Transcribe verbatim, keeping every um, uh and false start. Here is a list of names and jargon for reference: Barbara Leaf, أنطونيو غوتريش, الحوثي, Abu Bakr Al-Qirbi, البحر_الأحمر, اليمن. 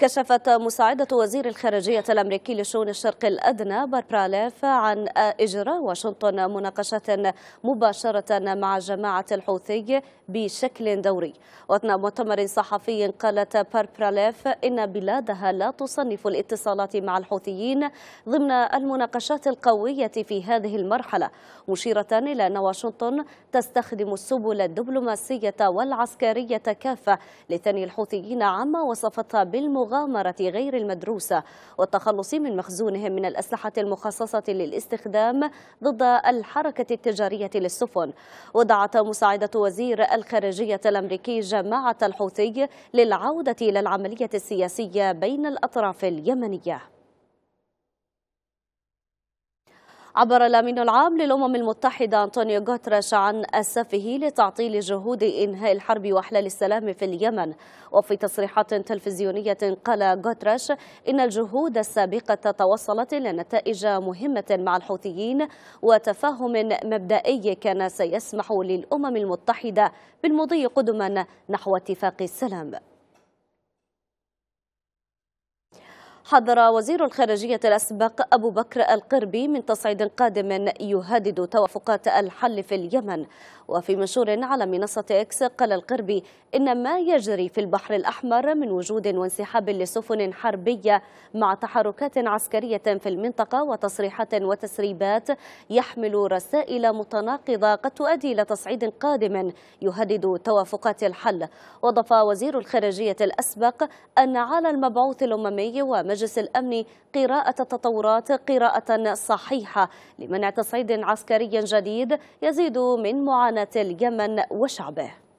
كشفت مساعدة وزير الخارجية الأمريكي لشؤون الشرق الأدنى باربرا ليف عن إجراء واشنطن مناقشة مباشرة مع جماعة الحوثي بشكل دوري. وأثناء مؤتمر صحفي قالت باربرا ليف إن بلادها لا تصنف الاتصالات مع الحوثيين ضمن المناقشات القوية في هذه المرحلة، مشيرة إلى أن واشنطن تستخدم السبل الدبلوماسية والعسكرية كافة لثني الحوثيين عما وصفتها بالمغامرة غير المدروسة والتخلص من مخزونهم من الأسلحة المخصصة للاستخدام ضد الحركة التجارية للسفن. ودعت مساعدة وزير الخارجية الأمريكي جماعة الحوثي للعودة إلى العملية السياسية بين الأطراف اليمنية. عبر الأمين العام للأمم المتحدة أنطونيو غوتريش عن أسفه لتعطيل جهود إنهاء الحرب وإحلال السلام في اليمن. وفي تصريحات تلفزيونية قال غوتريش إن الجهود السابقة توصلت إلى نتائج مهمة مع الحوثيين وتفاهم مبدئي كان سيسمح للأمم المتحدة بالمضي قدما نحو اتفاق السلام. حذر وزير الخارجية الأسبق أبو بكر القربي من تصعيد قادم يهدد توافقات الحل في اليمن. وفي منشور على منصة إكس قال القربي إن ما يجري في البحر الأحمر من وجود وانسحاب لسفن حربية مع تحركات عسكرية في المنطقة وتصريحات وتسريبات يحمل رسائل متناقضة قد تؤدي إلى تصعيد قادم يهدد توافقات الحل. وأضاف وزير الخارجية الأسبق أن على المبعوث الأممي ومجلس مجلس الأمن قراءة التطورات قراءة صحيحة لمنع تصعيد عسكري جديد يزيد من معاناة اليمن وشعبه.